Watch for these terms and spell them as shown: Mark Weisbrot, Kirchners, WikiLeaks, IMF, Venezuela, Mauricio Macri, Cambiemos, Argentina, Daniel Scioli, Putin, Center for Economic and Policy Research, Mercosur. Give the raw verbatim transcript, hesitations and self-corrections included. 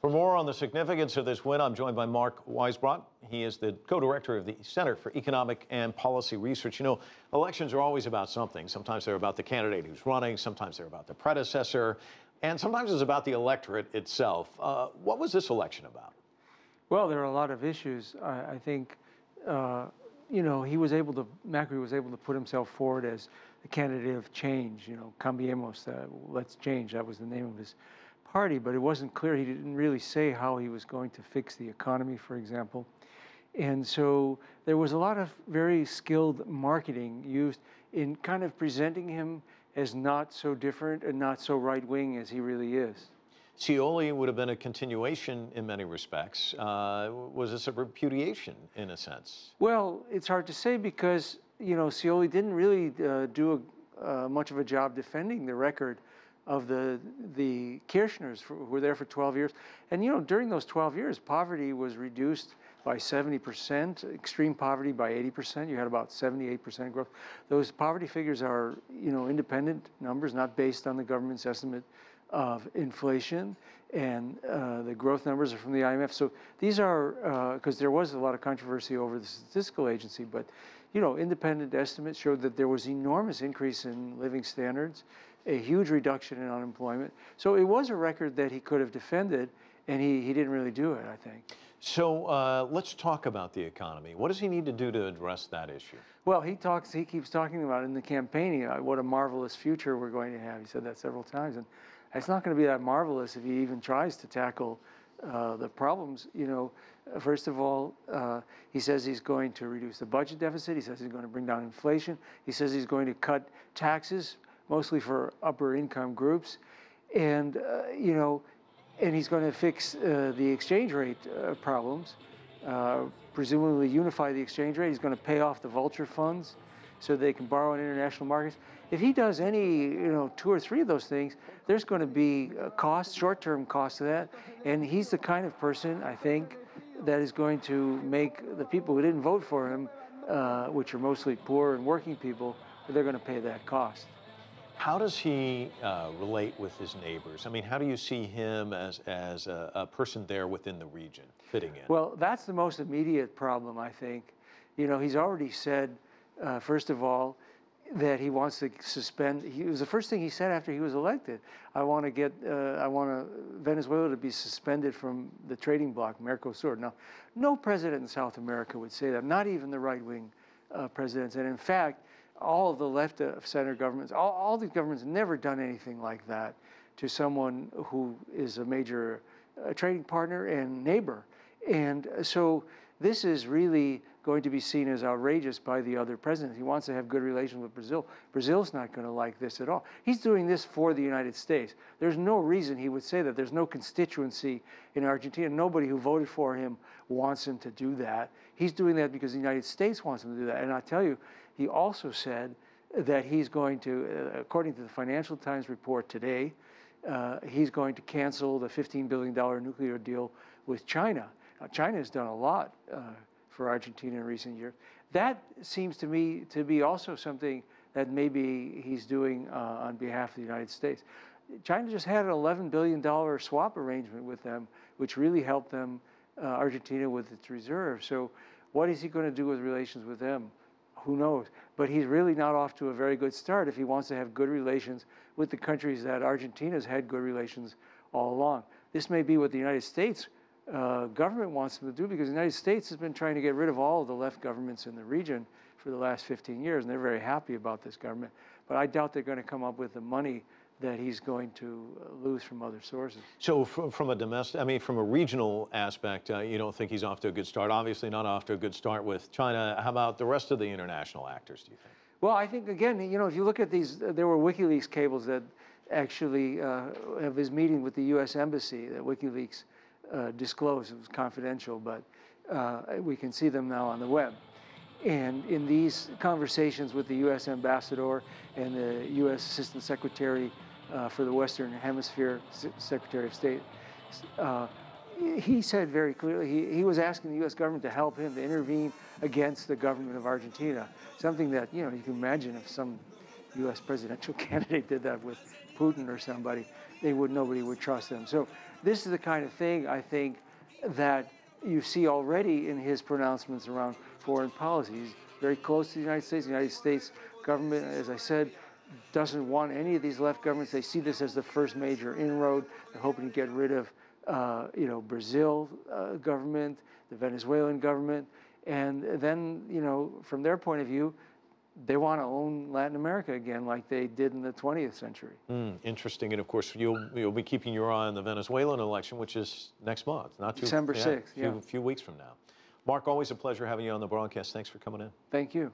For more on the significance of this win, I'm joined by Mark Weisbrot. He is the co-director of the Center for Economic and Policy Research. You know, elections are always about something. Sometimes they're about the candidate who's running. Sometimes they're about the predecessor. And sometimes it's about the electorate itself. Uh, what was this election about? Well, there are a lot of issues. I, I think, uh, you know, he was able to, Macri was able to put himself forward as the candidate of change, you know, Cambiemos, uh, let's change. That was the name of his party, but it wasn't clear. He didn't really say how he was going to fix the economy, for example. And so there was a lot of very skilled marketing used in kind of presenting him as not so different and not so right-wing as he really is. Scioli would have been a continuation in many respects. Uh, was this a repudiation, in a sense? Well, it's hard to say because, you know, Scioli didn't really uh, do a, uh, much of a job defending the record of the, the Kirchners, for, who were there for twelve years. And, you know, during those twelve years, poverty was reduced by seventy percent, extreme poverty by eighty percent. You had about seventy-eight percent growth. Those poverty figures are, you know, independent numbers, not based on the government's estimate of inflation. And uh, the growth numbers are from the I M F. So these are, because uh, there was a lot of controversy over the statistical agency, but, you know, independent estimates showed that there was enormous increase in living standards, a huge reduction in unemployment. So it was a record that he could have defended, and he, he didn't really do it, I think. So uh, let's talk about the economy. What does he need to do to address that issue? Well, he talks. He keeps talking about it in the campaign. You know, what a marvelous future we're going to have. He said that several times, and it's not going to be that marvelous if he even tries to tackle uh, the problems. You know, first of all, uh, he says he's going to reduce the budget deficit. He says he's going to bring down inflation. He says he's going to cut taxes, mostly for upper income groups, and uh, you know. And he's going to fix uh, the exchange rate uh, problems, uh, presumably unify the exchange rate. He's going to pay off the vulture funds so they can borrow in international markets. If he does any, you know, two or three of those things, there's going to be a cost, short-term cost to that. And he's the kind of person, I think, that is going to make the people who didn't vote for him, uh, which are mostly poor and working people, they're going to pay that cost. How does he uh, relate with his neighbors? I mean, how do you see him as, as a, a person there within the region fitting in? Well, that's the most immediate problem, I think. You know, he's already said, uh, first of all, that he wants to suspend. He, it was the first thing he said after he was elected. I want to get, uh, I want to, Venezuela to be suspended from the trading bloc, Mercosur. Now, no president in South America would say that, not even the right-wing uh, presidents. And in fact, all of the left of center governments, all, all the governments have never done anything like that to someone who is a major uh, trading partner and neighbor. And so this is really going to be seen as outrageous by the other presidents. He wants to have good relations with Brazil. Brazil's not going to like this at all. He's doing this for the United States. There's no reason he would say that. There's no constituency in Argentina. Nobody who voted for him wants him to do that. He's doing that because the United States wants him to do that. And I tell you, he also said that he's going to, uh, according to the Financial Times report today, uh, he's going to cancel the fifteen billion dollar nuclear deal with China. Now, China has done a lot uh, for Argentina in recent years. That seems to me to be also something that maybe he's doing uh, on behalf of the United States. China just had an eleven billion dollar swap arrangement with them, which really helped them, uh, Argentina, with its reserves. So what is he going to do with relations with them? Who knows? But he's really not off to a very good start if he wants to have good relations with the countries that Argentina's had good relations all along. This may be what the United States uh, government wants him to do, because the United States has been trying to get rid of all of the left governments in the region for the last fifteen years, and they're very happy about this government. But I doubt they're going to come up with the money that he's going to lose from other sources. So from, from a domestic, I mean, from a regional aspect, uh, you don't think he's off to a good start? Obviously not off to a good start with China. How about the rest of the international actors, do you think? Well, I think, again, you know, if you look at these, uh, there were WikiLeaks cables that actually uh, have his meeting with the U S Embassy that WikiLeaks uh, disclosed. It was confidential, but uh, we can see them now on the web. And in these conversations with the U S Ambassador and the U S Assistant Secretary Uh, for the Western Hemisphere, S Secretary of State, uh, he said very clearly he, he was asking the U S government to help him to intervene against the government of Argentina, something that, you know, you can imagine if some U S presidential candidate did that with Putin or somebody, they would, nobody would trust them. So this is the kind of thing, I think, that you see already in his pronouncements around foreign policy. He's very close to the United States. The United States government, as I said, doesn't want any of these left governments. They see this as the first major inroad. They're hoping to get rid of, uh, you know, Brazil uh, government, the Venezuelan government. And then, you know, from their point of view, they want to own Latin America again like they did in the twentieth century. Mm, interesting. And, of course, you'll, you'll be keeping your eye on the Venezuelan election, which is next month. Not too, December sixth, yeah. A few, yeah. few weeks from now. Mark, always a pleasure having you on the broadcast. Thanks for coming in. Thank you.